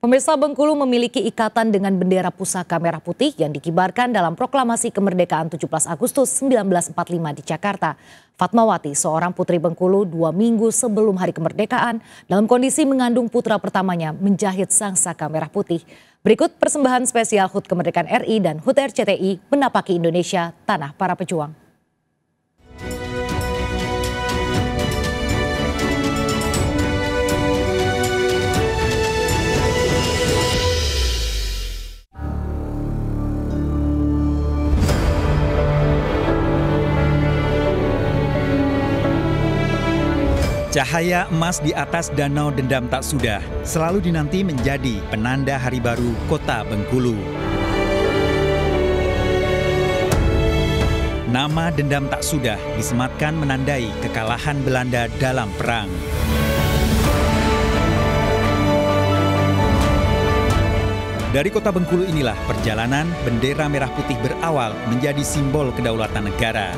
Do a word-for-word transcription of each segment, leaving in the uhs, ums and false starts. Pemirsa, Bengkulu memiliki ikatan dengan bendera pusaka merah putih yang dikibarkan dalam proklamasi kemerdekaan tujuh belas Agustus seribu sembilan ratus empat puluh lima di Jakarta. Fatmawati, seorang putri Bengkulu dua minggu sebelum hari kemerdekaan, dalam kondisi mengandung putra pertamanya menjahit sangsaka merah putih. Berikut persembahan spesial H U T Kemerdekaan R I dan H U T R C T I menapaki Indonesia, tanah para pejuang. Cahaya emas di atas danau dendam tak sudah selalu dinanti menjadi penanda hari baru kota Bengkulu. Nama dendam tak sudah disematkan menandai kekalahan Belanda dalam perang. Dari kota Bengkulu inilah perjalanan bendera merah putih berawal menjadi simbol kedaulatan negara.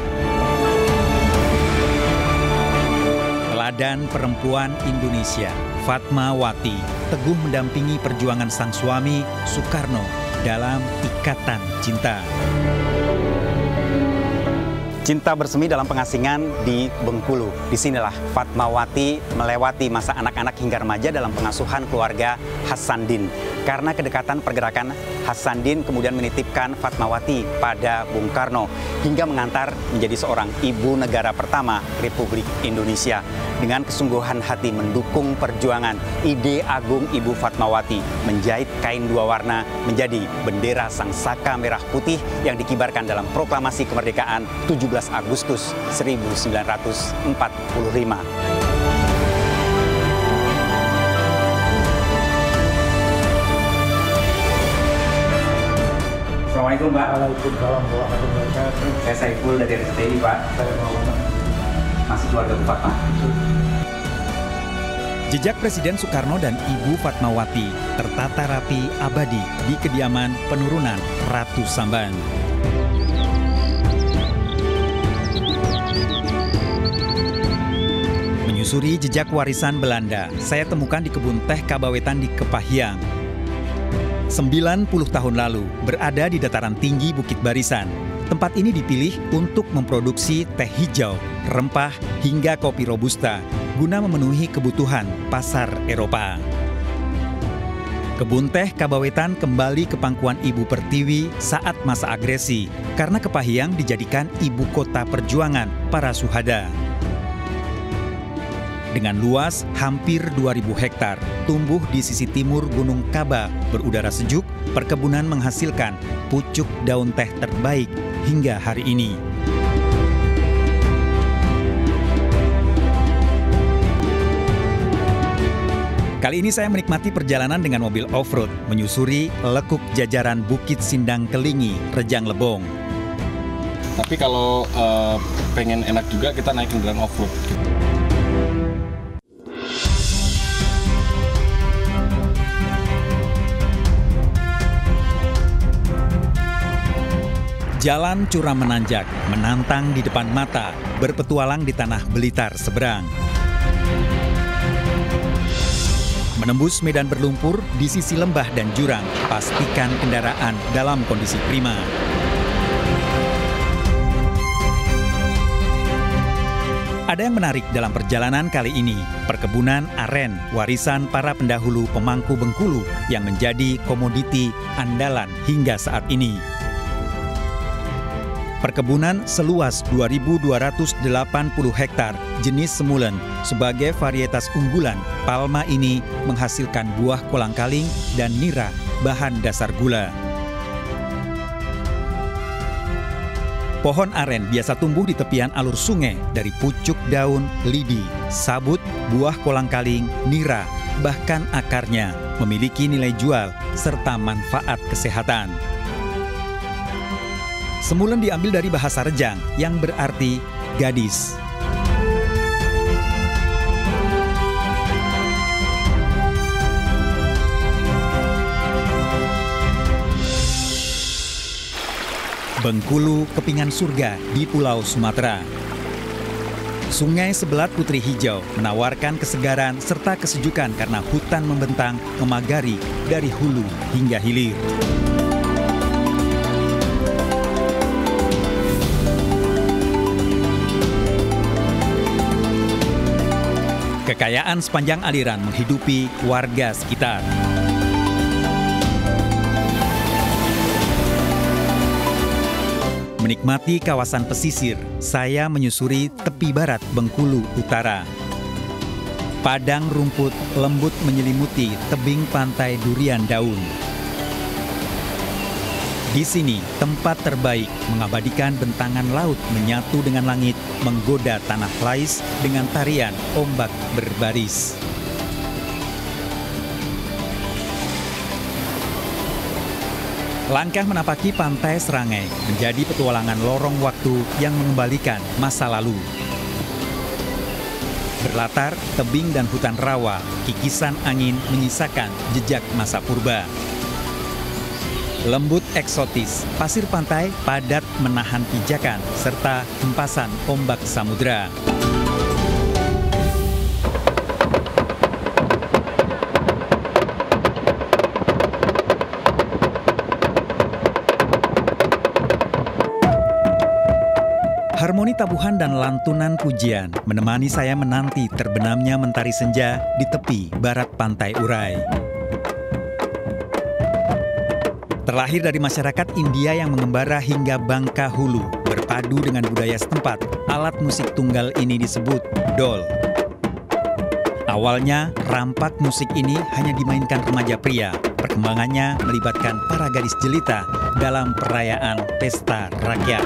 Dan perempuan Indonesia, Fatmawati, teguh mendampingi perjuangan sang suami, Soekarno, dalam ikatan cinta. Cinta bersemi dalam pengasingan di Bengkulu. Disinilah Fatmawati melewati masa anak-anak hingga remaja dalam pengasuhan keluarga Hasan Din. Karena kedekatan pergerakan Hasan Din kemudian menitipkan Fatmawati pada Bung Karno hingga mengantar menjadi seorang ibu negara pertama Republik Indonesia. Dengan kesungguhan hati mendukung perjuangan ide agung Ibu Fatmawati menjahit kain dua warna menjadi bendera sangsaka merah putih yang dikibarkan dalam proklamasi kemerdekaan tujuh belas Agustus seribu sembilan ratus empat puluh lima. Assalamualaikum, Pak. Waalaikumsalam warahmatullahi wabarakatuh. Saya Saiful dari R C T I, Pak. Saya Muhammad. Masih keluarga Bapak, Pak. Jejak Presiden Soekarno dan Ibu Fatmawati tertata rapi abadi di kediaman penurunan Ratu Samban. Menyusuri jejak warisan Belanda, saya temukan di kebun teh Kabawetan di Kepahiang. sembilan puluh tahun lalu, berada di dataran tinggi Bukit Barisan. Tempat ini dipilih untuk memproduksi teh hijau, rempah, hingga kopi robusta, guna memenuhi kebutuhan pasar Eropa. Kebun teh Kabawetan kembali ke pangkuan Ibu Pertiwi saat masa agresi, karena Kepahiang dijadikan ibu kota perjuangan para suhada. Dengan luas hampir dua ribu hektar, tumbuh di sisi timur Gunung Kaba, berudara sejuk, perkebunan menghasilkan pucuk daun teh terbaik hingga hari ini. Kali ini saya menikmati perjalanan dengan mobil off-road, menyusuri lekuk jajaran Bukit Sindang Kelingi, Rejang Lebong. Tapi kalau uh, pengen enak juga, kita naik kendaraan off-road. Jalan curam menanjak, menantang di depan mata, berpetualang di tanah Blitar seberang. Menembus medan berlumpur di sisi lembah dan jurang, pastikan kendaraan dalam kondisi prima. Ada yang menarik dalam perjalanan kali ini, perkebunan aren, warisan para pendahulu pemangku Bengkulu yang menjadi komoditi andalan hingga saat ini. Perkebunan seluas dua ribu dua ratus delapan puluh hektar jenis semulen sebagai varietas unggulan, palma ini menghasilkan buah kolang-kaling dan nira, bahan dasar gula. Pohon aren biasa tumbuh di tepian alur sungai dari pucuk daun, lidi, sabut, buah kolang-kaling, nira, bahkan akarnya memiliki nilai jual serta manfaat kesehatan. Semulen diambil dari bahasa Rejang yang berarti gadis. Bengkulu kepingan surga di Pulau Sumatera. Sungai sebelat Putri Hijau menawarkan kesegaran serta kesejukan karena hutan membentang memagari dari hulu hingga hilir. Kekayaan sepanjang aliran menghidupi warga sekitar. Menikmati kawasan pesisir, saya menyusuri tepi barat Bengkulu Utara. Padang rumput lembut menyelimuti tebing pantai Durian Daun. Di sini tempat terbaik mengabadikan bentangan laut menyatu dengan langit, menggoda tanah lais dengan tarian ombak berbaris. Langkah menapaki pantai Serangai menjadi petualangan lorong waktu yang mengembalikan masa lalu. Berlatar, tebing dan hutan rawa, kikisan angin menyisakan jejak masa purba. Lembut eksotis, pasir pantai padat menahan pijakan serta hempasan ombak samudera. Harmoni tabuhan dan lantunan pujian menemani saya menanti terbenamnya mentari senja di tepi barat Pantai Urai. Terlahir dari masyarakat India yang mengembara hingga Bangka Hulu, berpadu dengan budaya setempat, alat musik tunggal ini disebut dol. Awalnya, rampak musik ini hanya dimainkan remaja pria. Perkembangannya melibatkan para gadis jelita dalam perayaan pesta rakyat.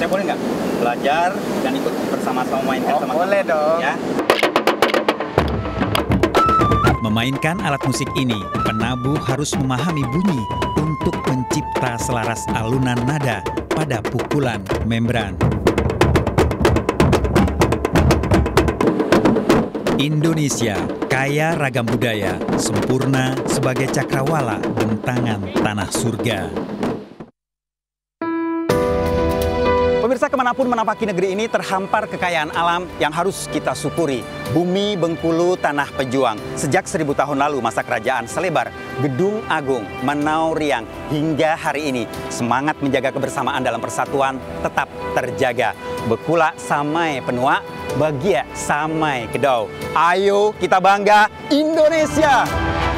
Saya boleh nggak belajar dan ikut bersama-sama mainkan oh, sama boleh teman, dong. Ya? Memainkan alat musik ini, penabuh harus memahami bunyi untuk mencipta selaras alunan nada pada pukulan membran. Indonesia kaya ragam budaya, sempurna sebagai cakrawala bentangan tanah surga. Pemirsa, kemanapun menapaki negeri ini terhampar kekayaan alam yang harus kita syukuri. Bumi Bengkulu Tanah Pejuang. Sejak seribu tahun lalu masa kerajaan Selebar, Gedung Agung, Manau Riang, hingga hari ini. Semangat menjaga kebersamaan dalam persatuan tetap terjaga. Bekula samai penua, bagia samai kedau. Ayo kita bangga Indonesia!